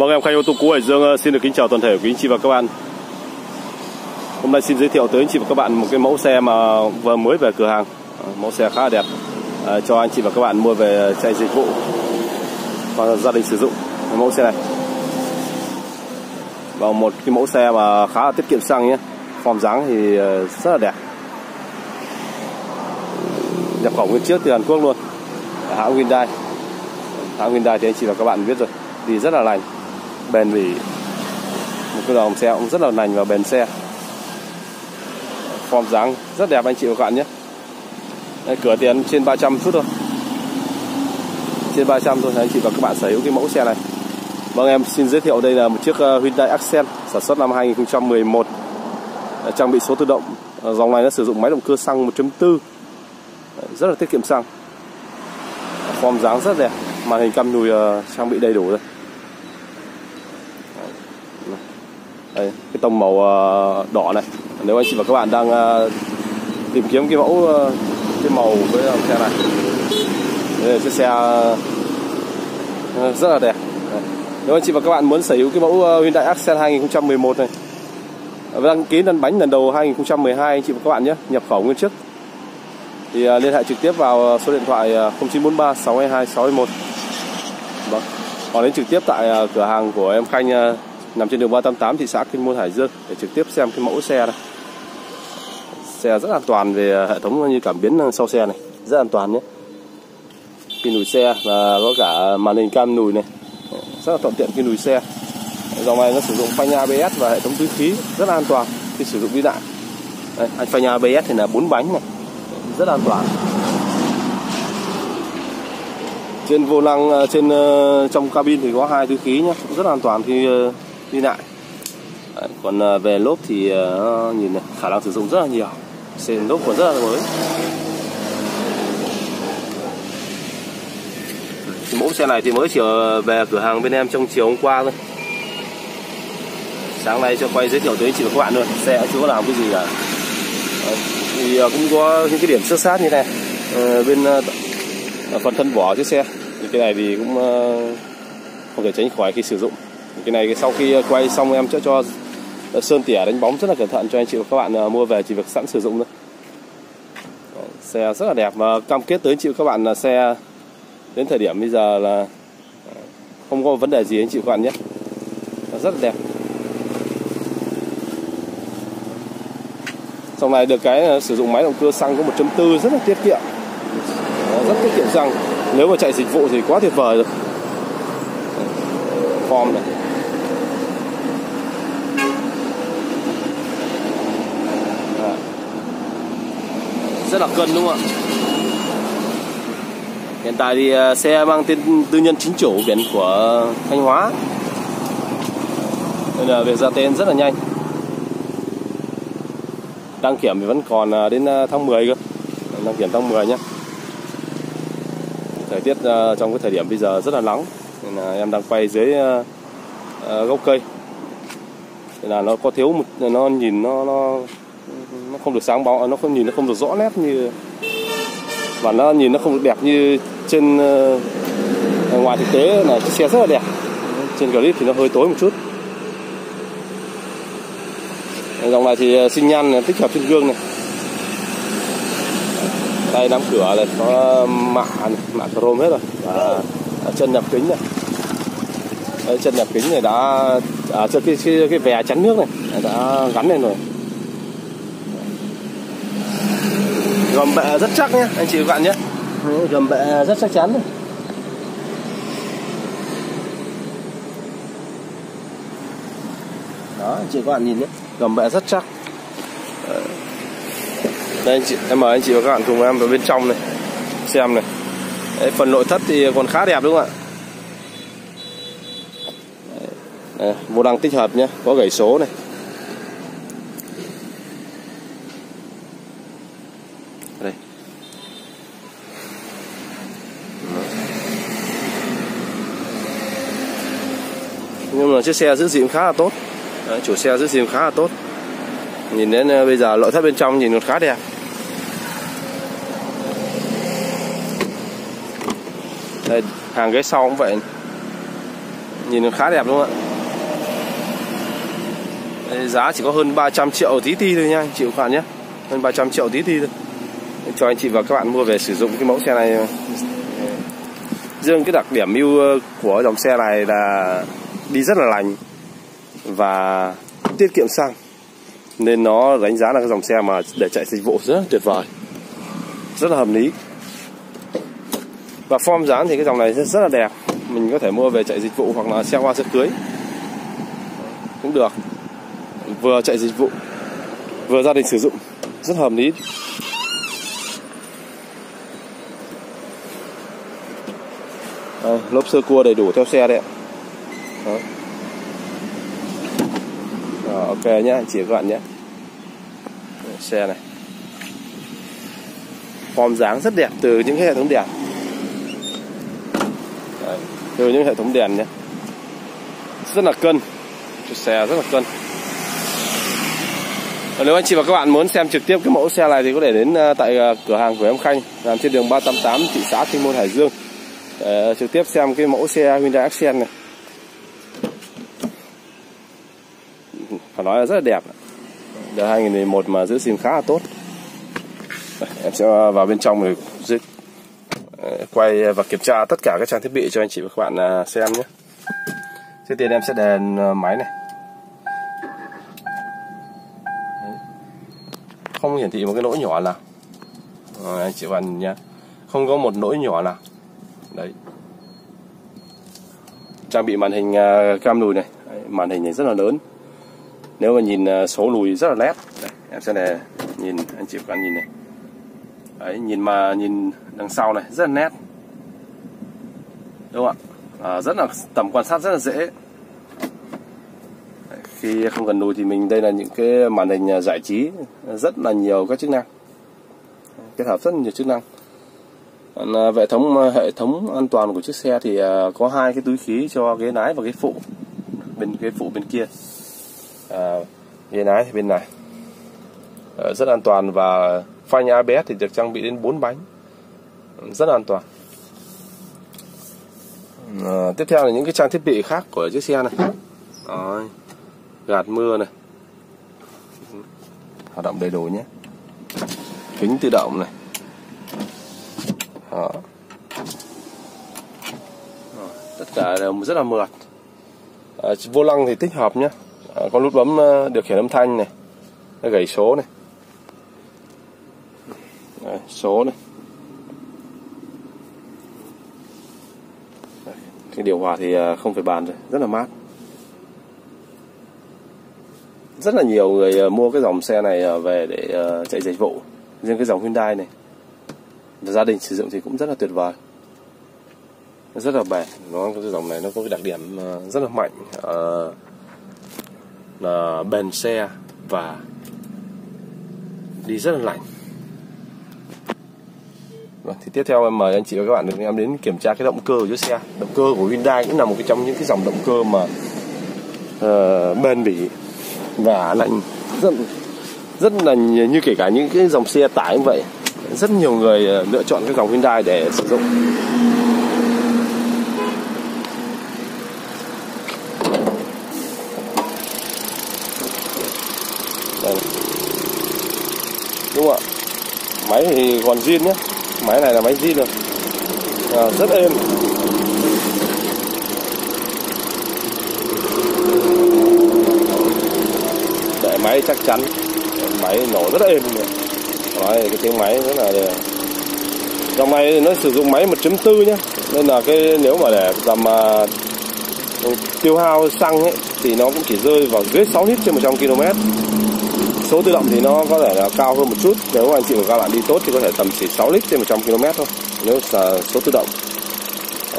Vâng, em Khanh ô tô cũ Hải Dương xin được kính chào toàn thể quý anh chị và các bạn. Hôm nay xin giới thiệu tới anh chị và các bạn một cái mẫu xe mà vừa mới về cửa hàng. Mẫu xe khá là đẹp cho anh chị và các bạn mua về chạy dịch vụ và gia đình sử dụng. Mẫu xe này và một cái mẫu xe mà khá là tiết kiệm xăng nhé. Form dáng thì rất là đẹp, nhập khẩu nguyên chiếc từ Hàn Quốc luôn, hãng Hyundai. Hãng Hyundai thì anh chị và các bạn biết rồi, thì rất là lành, bền bỉ. Một cái dòng xe cũng rất là lành và bền xe. Form dáng rất đẹp anh chị và các bạn nhé. Đây, cửa tiền trên 300 chút thôi. Trên 300 thôi anh chị và các bạn sở hữu cái mẫu xe này. Vâng, em xin giới thiệu đây là một chiếc Hyundai Accent sản xuất năm 2011, trang bị số tự động. Dòng này nó sử dụng máy động cơ xăng 1.4, rất là tiết kiệm xăng. Form dáng rất đẹp, màn hình căm lùi trang bị đầy đủ rồi. Đây, cái tông màu đỏ này. Nếu anh chị và các bạn đang tìm kiếm cái mẫu cái màu với xe này, đây là chiếc xe rất là đẹp. Nếu anh chị và các bạn muốn sở hữu cái mẫu Hyundai Accent 2011 này, đăng ký lăn bánh lần đầu 2012 anh chị và các bạn nhé, nhập khẩu nguyên chiếc, thì liên hệ trực tiếp vào số điện thoại 0943 622 621. Vâng. Còn đến trực tiếp tại cửa hàng của em Khanh nằm trên đường 388 thị xã Kinh Môn, Hải Dương để trực tiếp xem cái mẫu xe này. Xe rất an toàn về hệ thống như cảm biến sau xe này, rất an toàn nhé. Cái nùi xe và có cả màn hình cam nùi này, rất là thuận tiện cái nùi xe. Dòng này nó sử dụng phanh ABS và hệ thống túi khí, rất là an toàn khi sử dụng đi lại. Phanh ABS thì là 4 bánh này, rất an toàn. Trên vô lăng, trên trong cabin thì có 2 túi khí nhé, rất an toàn khi đi lại. Còn về lốp thì nhìn này, khả năng sử dụng rất là nhiều, sền lốp còn rất là mới. Mẫu xe này thì mới chỉ về cửa hàng bên em trong chiều hôm qua thôi. Sáng nay cho quay giới thiệu tới anh chị và các bạn luôn, xe chưa có làm cái gì cả. Thì cũng có những cái điểm sơ sát như này bên phần thân vỏ chiếc xe, thì cái này thì cũng không thể tránh khỏi khi sử dụng. Cái này sau khi quay xong em sẽ cho sơn tỉa đánh bóng rất là cẩn thận cho anh chị và các bạn mua về chỉ việc sẵn sử dụng thôi. Xe rất là đẹp và cam kết tới anh chị và các bạn là xe đến thời điểm bây giờ là không có vấn đề gì anh chị và các bạn nhé, rất là đẹp. Dòng này được cái sử dụng máy động cơ xăng có 1.4, rất là tiết kiệm, rất tiết kiệm xăng. Nếu mà chạy dịch vụ thì quá tuyệt vời rồi. Form này, rất là cân đúng không ạ? Hiện tại thì xe mang tên tư nhân chính chủ biển của Thanh Hóa nên là việc ra tên rất là nhanh. Đăng kiểm thì vẫn còn đến tháng 10 cơ, đăng kiểm tháng 10 nhé. Thời tiết trong cái thời điểm bây giờ rất là nóng nên là em đang quay dưới gốc cây, nên là nó có thiếu một, nó nhìn nó không được sáng bóng, nó không nhìn, nó không được rõ nét như, và nó nhìn nó không được đẹp như trên ngoài thực tế. Là chiếc xe rất là đẹp, trên clip thì nó hơi tối một chút. Dòng này thì xi nhan tích hợp trên gương này, tay nắm cửa này, có mạ này, mạ chrome hết rồi, và chân nhập kính này. Đấy, chân nhập kính này đã cho cái vè chắn nước này đã gắn lên rồi. Gầm bệ rất chắc nhé anh chị và các bạn nhé, gầm bệ rất chắc chắn. Đó anh chị và các bạn nhìn nhé, gầm bệ rất chắc. Đây anh chị, em mời anh chị và các bạn cùng em vào bên trong này xem này. Đấy, phần nội thất thì còn khá đẹp đúng không ạ? Vô lăng tích hợp nhé, có gẩy số này, đây nhưng mà chiếc xe giữ gìn khá là tốt. Đấy, chủ xe giữ gìn khá là tốt. Nhìn đến bây giờ nội thất bên trong nhìn còn khá đẹp. Đây, hàng ghế sau cũng vậy, nhìn nó khá đẹp đúng không ạ? Đây, giá chỉ có hơn 300 triệu tí ti thôi nha anh chị các bạn nhé, hơn 300 triệu tí ti thôi. Cho anh chị và các bạn mua về sử dụng cái mẫu xe này. Riêng cái đặc điểm ưu của dòng xe này là đi rất là lành và tiết kiệm xăng, nên nó đánh giá là cái dòng xe mà để chạy dịch vụ rất tuyệt vời, rất là hợp lý. Và form dáng thì cái dòng này rất là đẹp, mình có thể mua về chạy dịch vụ hoặc là xe hoa xe cưới cũng được, vừa chạy dịch vụ vừa gia đình sử dụng, rất hợp lý. À, lốp sơ cua đầy đủ theo xe đấy ạ. Ok nhé anh chị các bạn nhé. Xe này form dáng rất đẹp, từ những hệ thống đèn, từ những hệ thống đèn nhé, rất là cân, xe rất là cân. Và nếu anh chị và các bạn muốn xem trực tiếp cái mẫu xe này thì có thể đến tại cửa hàng của em Khanh, làm trên đường 388 thị xã Kinh Môn, Hải Dương, để trực tiếp xem cái mẫu xe Hyundai Accent này. Phải nói là rất là đẹp, đời 2011 mà giữ gìn khá là tốt. Em sẽ vào bên trong rồi quay và kiểm tra tất cả các trang thiết bị cho anh chị và các bạn xem nhé. Trước tiên em sẽ đèn máy này. Không hiển thị một cái lỗi nhỏ nào. Rồi, anh chị và các bạn nhé, không có một lỗi nhỏ nào. Đấy. Trang bị màn hình cam lùi này. Đấy, màn hình này rất là lớn. Nếu mà nhìn số lùi rất là nét. Đây, em sẽ để nhìn anh chị các bạn nhìn này. Đấy, nhìn đằng sau này rất là nét. Đúng không ạ? Rất là tầm quan sát rất là dễ. Đấy, khi không cần lùi thì mình đây là những cái màn hình giải trí rất là nhiều các chức năng. Kết hợp rất nhiều chức năng. Hệ thống an toàn của chiếc xe thì có hai cái túi khí cho ghế lái và ghế phụ bên kia. Ghế lái thì bên này rất an toàn, và phanh ABS thì được trang bị đến 4 bánh, rất an toàn. Tiếp theo là những cái trang thiết bị khác của chiếc xe này. Đó, gạt mưa này hoạt động đầy đủ nhé, kính tự động này. Đó. Tất cả đều rất là mượt. Vô lăng thì tích hợp nhé, có nút bấm điều khiển âm thanh này, gảy số này. Đấy, số này. Đấy, cái điều hòa thì không phải bàn rồi, rất là mát. Rất là nhiều người mua cái dòng xe này về để chạy dịch vụ, riêng cái dòng Hyundai này gia đình sử dụng thì cũng rất là tuyệt vời, rất là bền. Nó cái dòng này nó có cái đặc điểm rất là mạnh là bền xe và đi rất là lành. Thì tiếp theo em mời anh chị và các bạn được em đến kiểm tra cái động cơ của chiếc xe. Động cơ của Hyundai cũng là một trong những cái dòng động cơ mà bền bỉ và lạnh, rất là như kể cả những cái dòng xe tải như vậy. Rất nhiều người lựa chọn cái dòng Hyundai để sử dụng. Đây. Đúng không ạ? Máy thì còn zin nhé, máy này là máy zin được, rất êm. Để máy chắc chắn, máy nổ rất êm luôn. Đấy, cái tiếng máy rất là đều. Dòng này nó sử dụng máy 1.4 nhé, nên là cái nếu mà để làm tiêu hao xăng ấy thì nó cũng chỉ rơi vào dưới 6 lít trên 100 km. Số tự động thì nó có thể là cao hơn một chút, nếu anh chị và các bạn đi tốt thì có thể tầm chỉ 6 lít trên 100 km thôi, nếu là số tự động.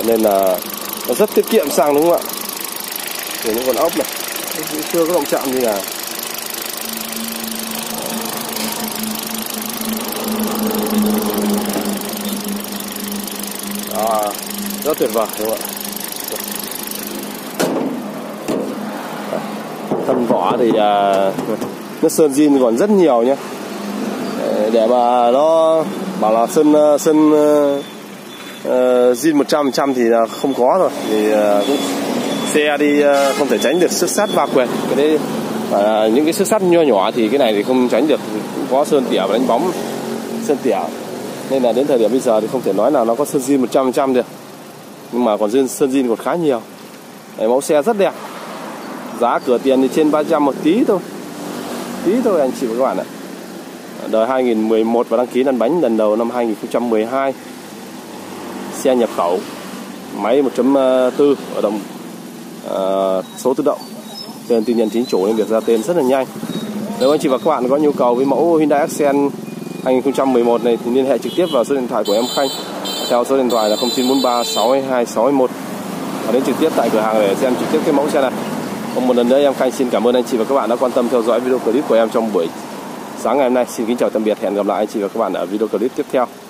Nên là nó rất tiết kiệm xăng đúng không ạ? Thì nó còn ốc này, chưa có động chạm gì cả. Rất tuyệt vời đúng không ạ? Thân vỏ thì nó sơn zin còn rất nhiều nhé, để mà nó bảo là sơn zin 100% thì là không có rồi, thì xe đi không thể tránh được xước sắt va quẹt. Cái đấy và những cái xước sắt nho nhỏ thì cái này thì không tránh được, cũng có sơn tỉa và đánh bóng sơn tỉa, nên là đến thời điểm bây giờ thì không thể nói là nó có sơn zin 100% được, nhưng mà còn sơn zin còn khá nhiều. Đấy, mẫu xe rất đẹp, giá cửa tiền thì trên 300 một tí thôi anh chị và các bạn ạ. Đời 2011 và đăng ký lăn bánh lần đầu năm 2012. Xe nhập khẩu, máy 1.4 ở đồng số tự động, tên tư nhân chính chủ nên việc ra tên rất là nhanh. Nếu anh chị và các bạn có nhu cầu với mẫu Hyundai Accent 2011 này thì liên hệ trực tiếp vào số điện thoại của em Khanh theo số điện thoại là 0943 622 621, và đến trực tiếp tại cửa hàng để xem trực tiếp cái mẫu xe này. Còn một lần nữa em Khanh xin cảm ơn anh chị và các bạn đã quan tâm theo dõi video clip của em trong buổi sáng ngày hôm nay. Xin kính chào tạm biệt, hẹn gặp lại anh chị và các bạn ở video clip tiếp theo.